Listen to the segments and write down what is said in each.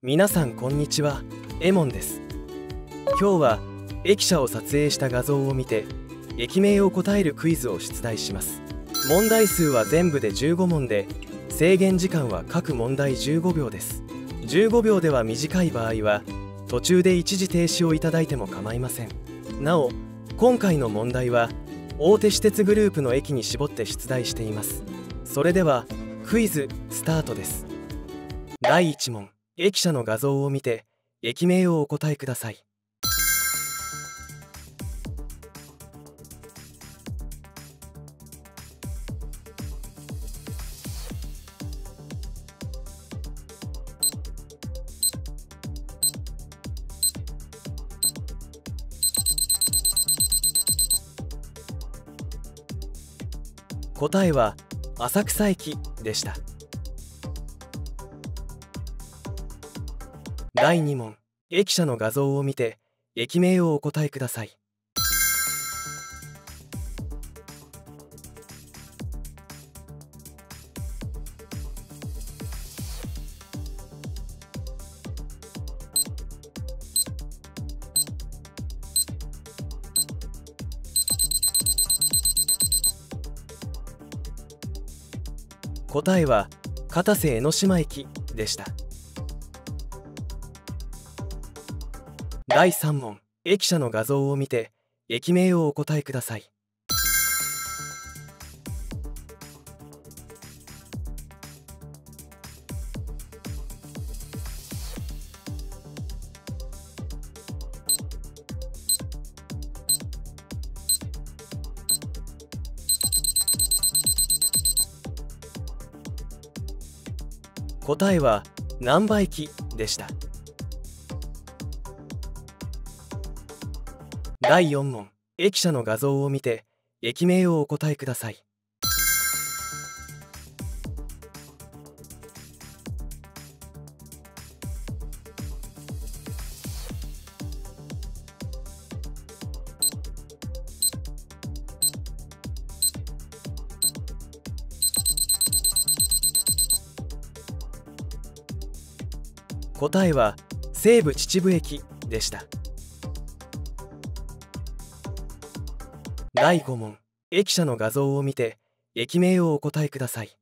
皆さんこんにちは、エモンです。今日は駅舎を撮影した画像を見て駅名を答えるクイズを出題します。問題数は全部で15問で、制限時間は各問題15秒です。15秒では短い場合は途中で一時停止をいただいても構いません。なお、今回の問題は大手私鉄グループの駅に絞って出題しています。それではクイズスタートです。第1問、駅舎の画像を見て駅名をお答えください。答えは浅草駅でした。第2問、駅舎の画像を見て駅名をお答えください。答えは片瀬江ノ島駅でした。第3問、駅舎の画像を見て駅名をお答えください。答えは難波駅でした。第4問、駅舎の画像を見て駅名をお答えください。答えは西武秩父駅でした。第5問、駅舎の画像を見て駅名をお答えください。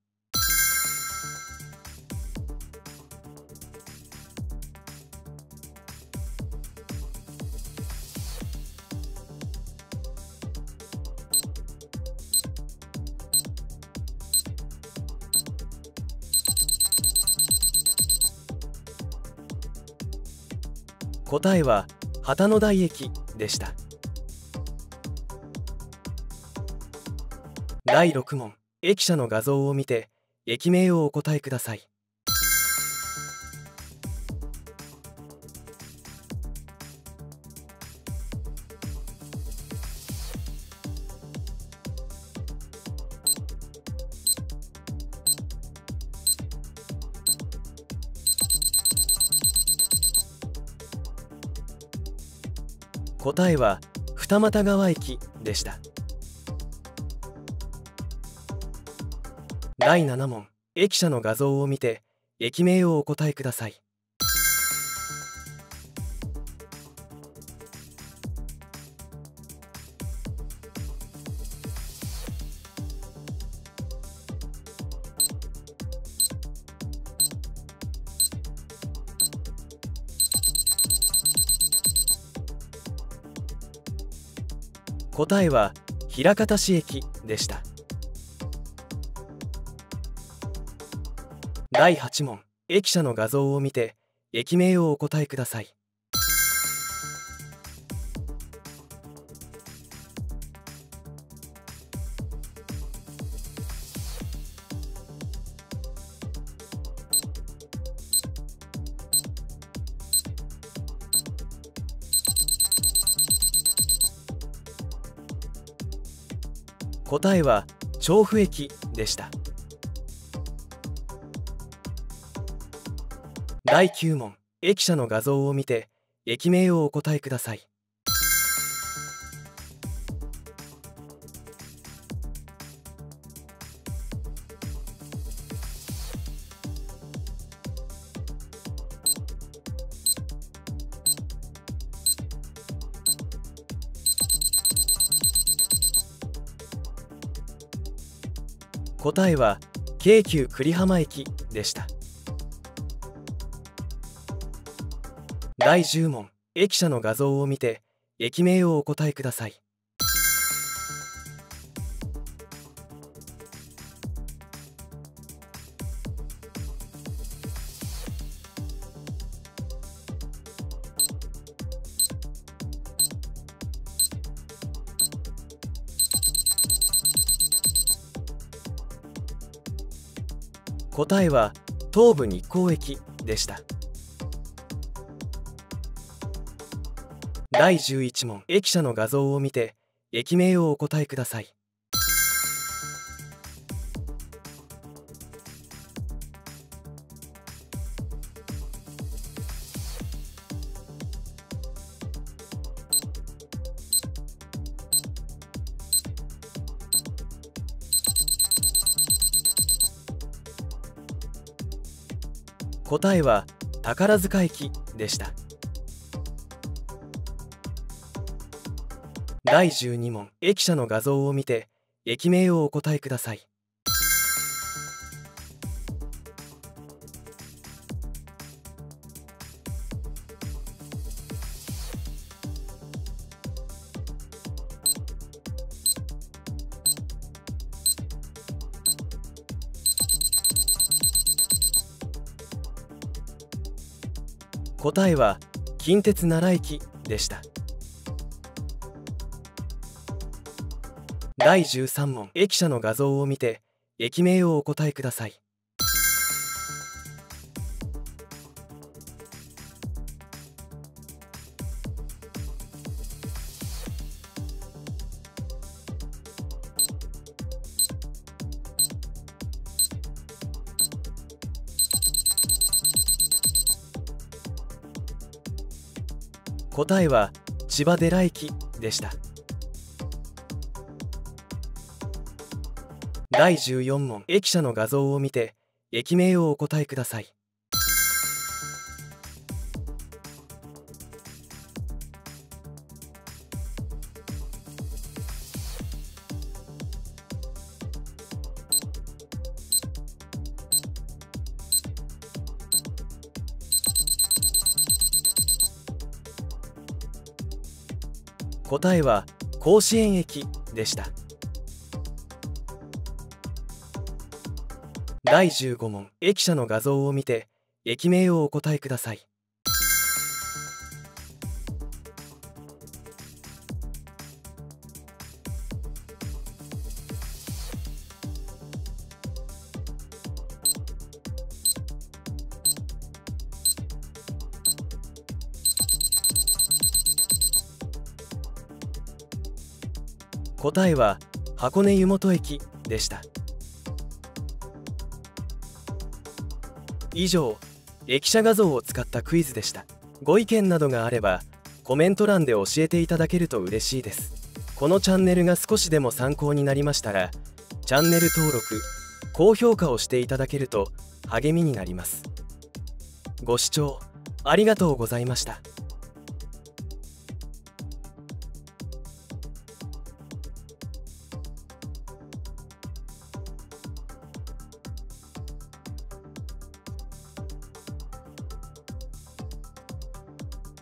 答えは旗の台駅でした。第6問、駅舎の画像を見て駅名をお答えください。答えは二俣川駅でした。第7問、駅舎の画像を見て駅名をお答えください。答えは枚方市駅でした。第8問、駅舎の画像を見て駅名をお答えください。答えは調布駅でした。第9問、駅舎の画像を見て駅名をお答えください。答えは京急久里浜駅でした。第10問、駅舎の画像を見て駅名をお答えください。答えは東武日光駅でした。第11問、駅舎の画像を見て駅名をお答えください。答えは宝塚駅でした。第12問、駅舎の画像を見て駅名をお答えください。答えは近鉄奈良駅でした。第13問、駅舎の画像を見て駅名をお答えください。答えは千葉寺駅でした。第14問、駅舎の画像を見て駅名をお答えください。答えは甲子園駅でした。第15問、駅舎の画像を見て駅名をお答えください。答えは箱根湯本駅でした。以上、駅舎画像を使ったクイズでした。ご意見などがあればコメント欄で教えていただけると嬉しいです。このチャンネルが少しでも参考になりましたら、チャンネル登録・高評価をしていただけると励みになります。ご視聴ありがとうございました。